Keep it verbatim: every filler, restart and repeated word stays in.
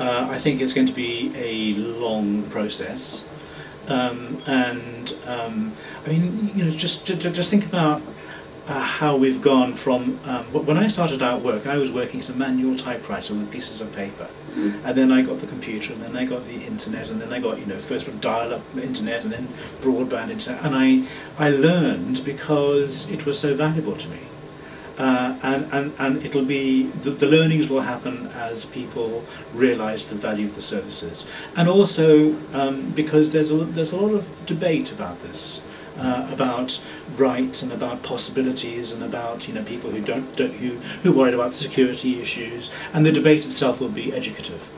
Uh, I think it's going to be a long process, um, and um, I mean, you know, just just think about uh, how we've gone from um, when I started out work. I was working as a manual typewriter with pieces of paper, and then I got the computer, and then I got the internet, and then I got you know first dial-up internet, and then broadband internet, and I I learned because it was so valuable to me. Uh, and, and, and it'll be, the, the learnings will happen as people realise the value of the services. And also um, because there's a, there's a lot of debate about this, uh, about rights and about possibilities and about you know people who don't, don't who who worried about security issues, and the debate itself will be educative.